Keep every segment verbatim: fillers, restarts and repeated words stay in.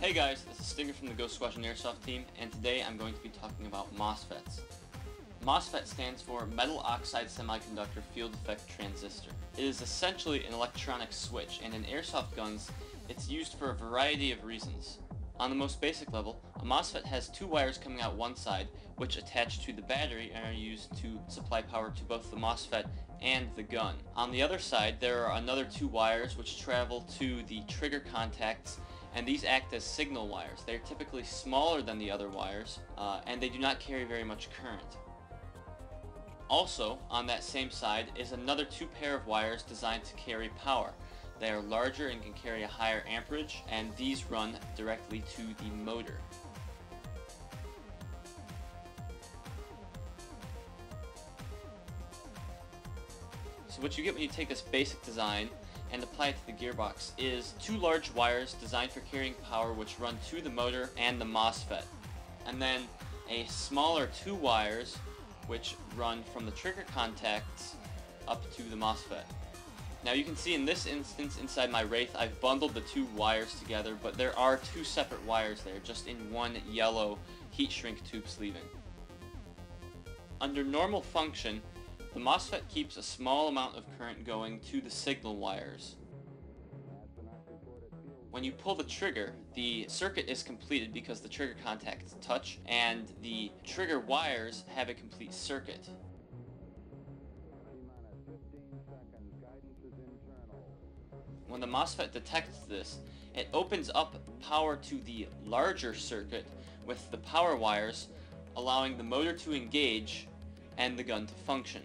Hey guys, this is Stinger from the Ghost Squadron Airsoft Team, and today I'm going to be talking about MOSFETs. MOSFET stands for Metal Oxide Semiconductor Field Effect Transistor. It is essentially an electronic switch, and in airsoft guns, it's used for a variety of reasons. On the most basic level, a MOSFET has two wires coming out one side, which attach to the battery and are used to supply power to both the MOSFET and the gun. On the other side, there are another two wires which travel to the trigger contacts, and these act as signal wires. They are typically smaller than the other wires, uh, and they do not carry very much current. Also, on that same side is another two pair of wires designed to carry power. They are larger and can carry a higher amperage, and these run directly to the motor. So what you get when you take this basic design and apply it to the gearbox is two large wires designed for carrying power which run to the motor and the MOSFET, and then a smaller two wires which run from the trigger contacts up to the MOSFET. Now you can see in this instance inside my Wraith I've bundled the two wires together, but there are two separate wires there, just in one yellow heat shrink tube sleeving. Under normal function, the MOSFET keeps a small amount of current going to the signal wires. When you pull the trigger, the circuit is completed because the trigger contacts touch and the trigger wires have a complete circuit. When the MOSFET detects this, it opens up power to the larger circuit with the power wires, allowing the motor to engage and the gun to function.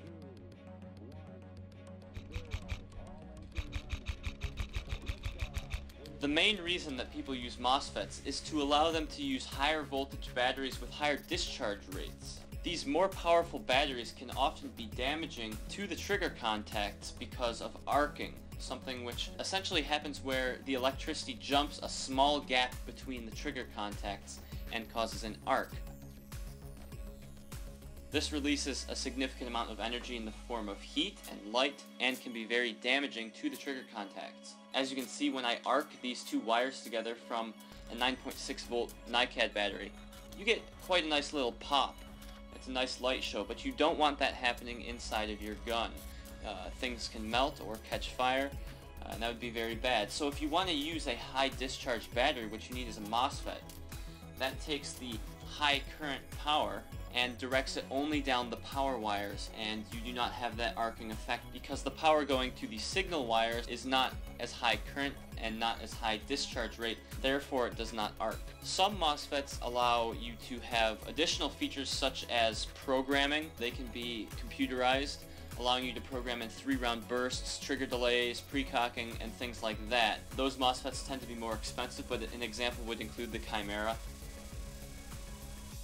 The main reason that people use MOSFETs is to allow them to use higher voltage batteries with higher discharge rates. These more powerful batteries can often be damaging to the trigger contacts because of arcing, something which essentially happens where the electricity jumps a small gap between the trigger contacts and causes an arc. This releases a significant amount of energy in the form of heat and light, and can be very damaging to the trigger contacts. As you can see, when I arc these two wires together from a nine point six volt NiCAD battery, you get quite a nice little pop. It's a nice light show, but you don't want that happening inside of your gun. Uh, things can melt or catch fire, uh, and that would be very bad. So if you want to use a high discharge battery, what you need is a MOSFET. That takes the high current power and directs it only down the power wires, and you do not have that arcing effect because the power going to the signal wires is not as high current and not as high discharge rate, therefore it does not arc. Some MOSFETs allow you to have additional features such as programming. They can be computerized, allowing you to program in three round bursts, trigger delays, pre-cocking, and things like that. Those MOSFETs tend to be more expensive, but an example would include the Chimera.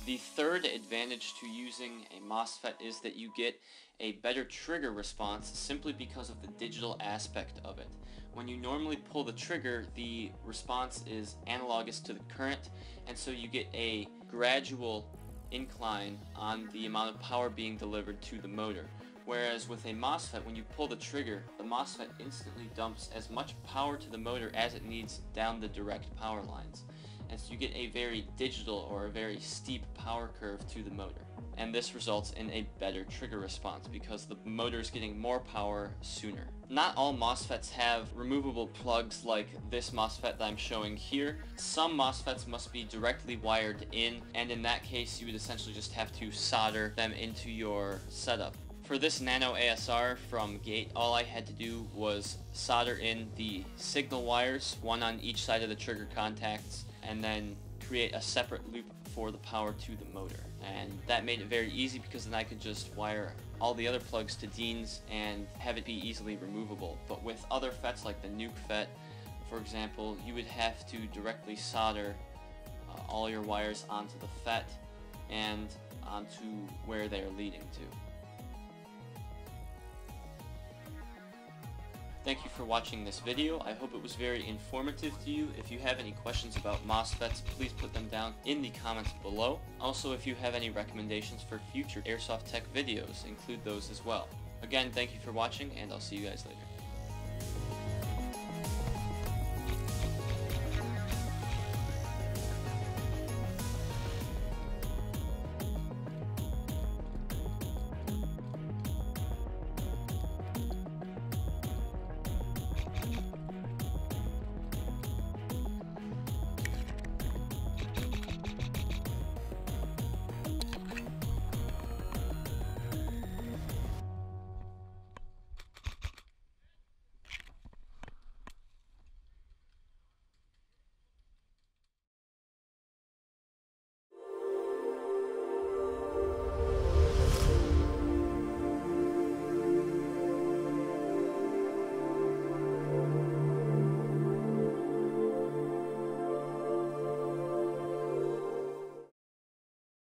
The third advantage to using a MOSFET is that you get a better trigger response simply because of the digital aspect of it. When you normally pull the trigger, the response is analogous to the current, and so you get a gradual incline on the amount of power being delivered to the motor. Whereas with a MOSFET, when you pull the trigger, the MOSFET instantly dumps as much power to the motor as it needs down the direct power lines. And so you get a very digital or a very steep power curve to the motor. And this results in a better trigger response because the motor is getting more power sooner. Not all MOSFETs have removable plugs like this MOSFET that I'm showing here. Some MOSFETs must be directly wired in, and in that case you would essentially just have to solder them into your setup. For this Nano A S R from Gate, all I had to do was solder in the signal wires, one on each side of the trigger contacts, and then create a separate loop for the power to the motor. And that made it very easy because then I could just wire all the other plugs to Deans and have it be easily removable. But with other F E Ts like the Nuke F E T, for example, you would have to directly solder uh, all your wires onto the F E T and onto where they are leading to. Thank you for watching this video. I hope it was very informative to you. If you have any questions about MOSFETs, please put them down in the comments below. Also, if you have any recommendations for future Airsoft Tech videos, include those as well. Again, thank you for watching, and I'll see you guys later.